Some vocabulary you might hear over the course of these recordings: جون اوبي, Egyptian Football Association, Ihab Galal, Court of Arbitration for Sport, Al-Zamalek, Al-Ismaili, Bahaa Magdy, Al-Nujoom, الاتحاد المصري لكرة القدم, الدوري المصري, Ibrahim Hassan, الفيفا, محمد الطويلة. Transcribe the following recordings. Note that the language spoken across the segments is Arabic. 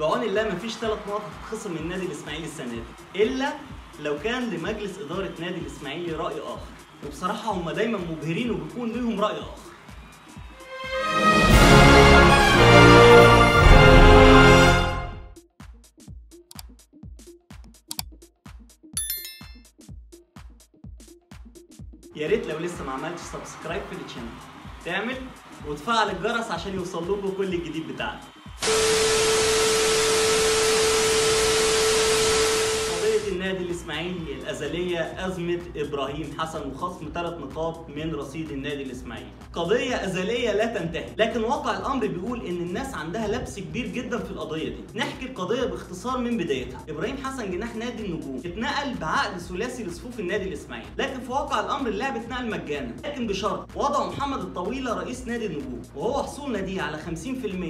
بعون الله مفيش 3 نقط هتتخصم من نادي الاسماعيلي السنه دي، الا لو كان لمجلس اداره نادي الاسماعيلي راي اخر، وبصراحه هم دايما مبهرين وبيكون ليهم راي اخر. يا ريت لو لسه ما عملتش سبسكرايب في القناه تعمل وتفعل الجرس عشان يوصل لكم كل الجديد بتاعنا. قضية النادي الاسماعيلي الازلية ازمة ابراهيم حسن وخصم 3 نقاط من رصيد النادي الاسماعيلي. قضية ازلية لا تنتهي، لكن واقع الامر بيقول ان الناس عندها لبس كبير جدا في القضية دي. نحكي القضية باختصار من بدايتها. ابراهيم حسن جناح نادي النجوم اتنقل بعقد ثلاثي لصفوف النادي الاسماعيلي، لكن في واقع الامر اللاعب اتنقل مجانا، لكن بشرط وضعه محمد الطويلة رئيس نادي النجوم، وهو حصول ناديه على 50%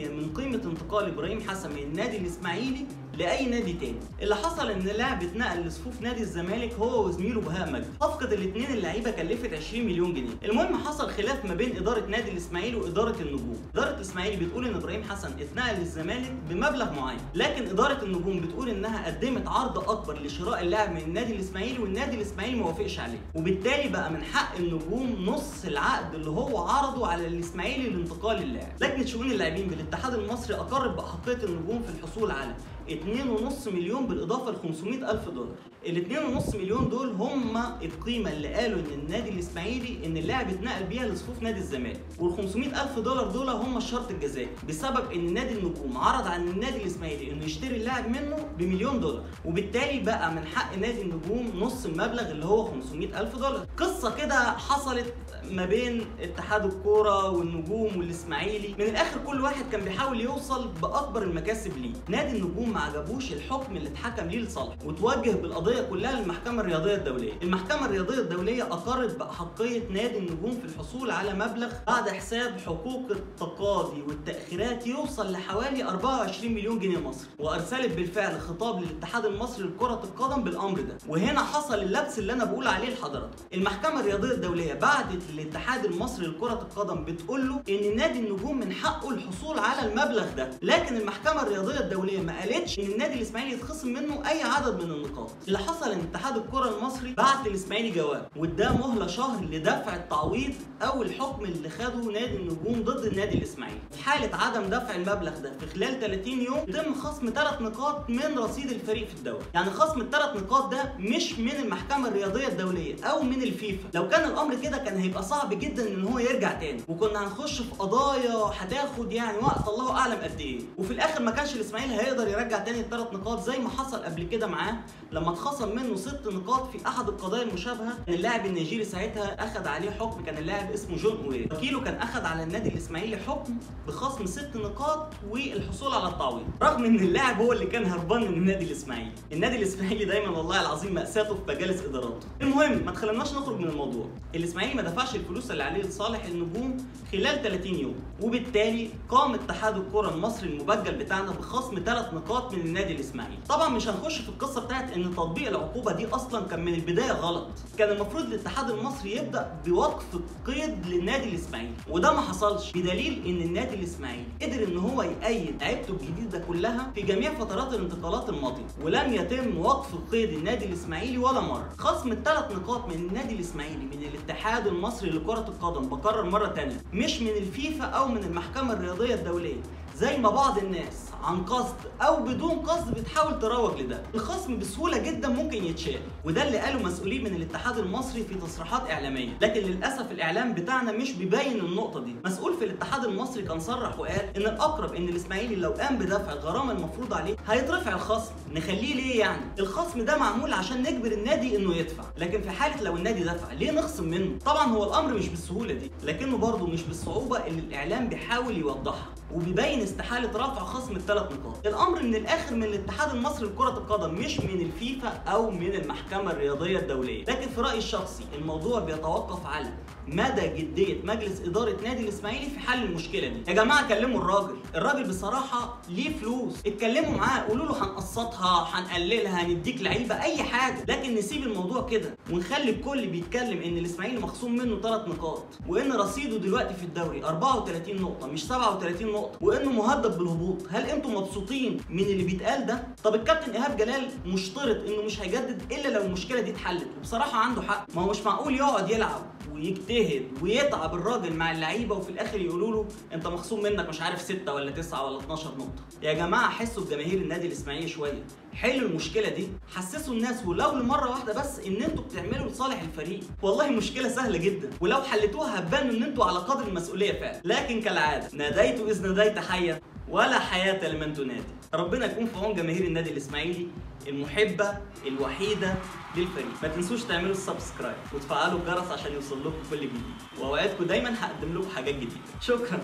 من قيمة انتقال ابراهيم حسن من النادي الاسماعيلي لاي نادي تاني. اللي حصل ان اللاعب اتنقل لصفوف نادي الزمالك هو وزميله بهاء مجدي. صفقه الاثنين اللعيبه كلفت 20 مليون جنيه. المهم حصل خلاف ما بين اداره نادي الاسماعيلي واداره النجوم. اداره الاسماعيلي بتقول ان ابراهيم حسن اتنقل للزمالك بمبلغ معين، لكن اداره النجوم بتقول انها قدمت عرض اكبر لشراء اللاعب من النادي الاسماعيلي والنادي الاسماعيلي ما وافقش عليه، وبالتالي بقى من حق النجوم نص العقد اللي هو عرضه على الاسماعيلي لانتقال اللاعب. لجنه شؤون اللاعبين بالاتحاد المصري اقرت باحقيه النجوم في الحصول على 2.5 مليون بالاضافه ل 500,000 دولار. ال 2.5 مليون دول هم القيمه اللي قالوا ان النادي الاسماعيلي ان اللاعب اتنقل بيها لصفوف نادي الزمالك، وال 500,000 دولار دول هم الشرط الجزائي، بسبب ان نادي النجوم عرض عن النادي الاسماعيلي انه يشتري اللاعب منه ب1,000,000 دولار، وبالتالي بقى من حق نادي النجوم نص المبلغ اللي هو 500,000 دولار. قصه كده حصلت ما بين اتحاد الكوره والنجوم والاسماعيلي، من الاخر كل واحد كان بيحاول يوصل باكبر المكاسب ليه. نادي النجوم ما عجبوش الحكم اللي اتحكم ليه لصالحه، وتوجه بالقضيه كلها للمحكمه الرياضيه الدوليه. المحكمه الرياضيه الدوليه اقرت باحقيه نادي النجوم في الحصول على مبلغ بعد حساب حقوق التقاضي والتاخيرات يوصل لحوالي 24 مليون جنيه مصري، وارسلت بالفعل خطاب للاتحاد المصري لكره القدم بالامر ده. وهنا حصل اللبس اللي انا بقول عليه لحضراتكم. المحكمه الرياضيه الدوليه بعتت للاتحاد المصري لكره القدم بتقول له ان نادي النجوم من حقه الحصول على المبلغ ده، لكن المحكمه الرياضيه الدوليه ما قالتش ان النادي الاسماعيلي يتخصم منه اي عدد من النقاط. اللي حصل ان اتحاد الكره المصري بعت للاسماعيلي جواب واداه مهله شهر لدفع التعويض او الحكم اللي خده نادي النجوم ضد النادي الاسماعيلي. في حاله عدم دفع المبلغ ده في خلال 30 يوم يتم خصم 3 نقاط من رصيد الفريق في الدوري. يعني خصم ال3 نقاط ده مش من المحكمه الرياضيه الدوليه او من الفيفا. لو كان الامر كده كان هيبقى صعب جدا ان هو يرجع تاني، وكنا هنخش في قضايا هتاخد يعني وقت الله اعلم قد ايه، وفي الاخر ما كانش الاسماعيلي هيقدر يرجع تاني ال3 نقاط زي ما حصل قبل كده معاه لما اتخصم منه 6 نقاط في احد القضايا المشابهه. اللاعب النيجيري ساعتها اخذ عليه حكم، كان اللاعب اسمه جون اوبي، وكيله كان اخذ على النادي الاسماعيلي حكم بخصم 6 نقاط والحصول على التعويض، رغم ان اللاعب هو اللي كان هربان من النادي الاسماعيلي. النادي الاسماعيلي دايما والله العظيم ماساته في مجالس اداراته. المهم ما تخليناش نخرج من الموضوع. الاسماعيلي ما دفعش الفلوس اللي عليه لصالح النجوم خلال 30 يوم، وبالتالي قام اتحاد الكره المصري المبجل بتاعنا بخصم 3 نقاط من النادي الاسماعيلي. طبعا مش هنخش في القصه بتاعت ان تطبيق العقوبه دي اصلا كان من البدايه غلط، كان المفروض الاتحاد المصري يبدا بوقف القيد للنادي الاسماعيلي، وده ما حصلش، بدليل ان النادي الاسماعيلي قدر ان هو يأيد لعيبته الجديده كلها في جميع فترات الانتقالات الماضيه، ولم يتم وقف قيد النادي الاسماعيلي ولا مره. خصم ال3 نقاط من النادي الاسماعيلي من الاتحاد المصري لكره القدم، بكرر مره ثانيه، مش من الفيفا او من المحكمه الرياضيه الدوليه زي ما بعض الناس عن قصد او بدون قصد بتحاول تروج لده. الخصم بسهوله جدا ممكن يتشال، وده اللي قاله مسؤولين من الاتحاد المصري في تصريحات اعلاميه، لكن للاسف الاعلام بتاعنا مش بيبين النقطه دي. مسؤول في الاتحاد المصري كان صرح وقال ان الاقرب ان الاسماعيلي لو قام بدفع الغرامه المفروضه عليه هيترفع الخصم. نخليه ليه يعني؟ الخصم ده معمول عشان نجبر النادي انه يدفع، لكن في حاله لو النادي دفع ليه نخصم منه؟ طبعا هو الامر مش بالسهوله دي، لكنه برضه مش بالصعوبه اللي الاعلام بيحاول يوضحها، وبيبين استحاله رفع خصم ال3 نقاط. الامر من الاخر من الاتحاد المصري لكره القدم، مش من الفيفا او من المحكمه الرياضيه الدوليه. لكن في رايي الشخصي الموضوع بيتوقف على مدى جديه مجلس اداره نادي الاسماعيلي في حل المشكله دي. يا جماعه كلموا الراجل بصراحه ليه فلوس، اتكلموا معاه قولوا له هنقسطها هنقللها هنديك لعيبه اي حاجه، لكن نسيب الموضوع كده ونخلي الكل بيتكلم ان الاسماعيلي مخصوم منه 3 نقاط، وان رصيده دلوقتي في الدوري 34 نقطه مش 37 نقطه، وانه مهدد بالهبوط. هل انتم مبسوطين من اللي بيتقال ده؟ طب الكابتن ايهاب جلال مشترط انه مش هيجدد الا لو المشكله دي اتحلت، وبصراحه عنده حق. ما هو مش معقول يقعد يلعب ويجتهد ويتعب الراجل مع اللعيبه وفي الاخر يقولوا له انت مخصوم منك مش عارف 6 ولا 9 ولا 12 نقطه. يا جماعه حسوا بجماهير النادي الاسماعيلي شويه، حلوا المشكله دي، حسسوا الناس ولو لمره واحده بس ان انتوا بتعملوا لصالح الفريق. والله مشكله سهله جدا، ولو حلتوها هتبانوا ان انتوا على قدر المسؤوليه فعلا، لكن كالعاده ناديت اذ ناديت حيا ولا حياه لمن تنادي. ربنا يكون في عون جماهير النادي الاسماعيلي المحبه الوحيده للفريق. ما تنسوش تعملوا السبسكرايب وتفعلوا الجرس عشان يوصل لكم كل جديد، واوعدكم دايما هقدم لكم حاجات جديده. شكرا،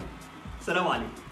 سلام عليكم.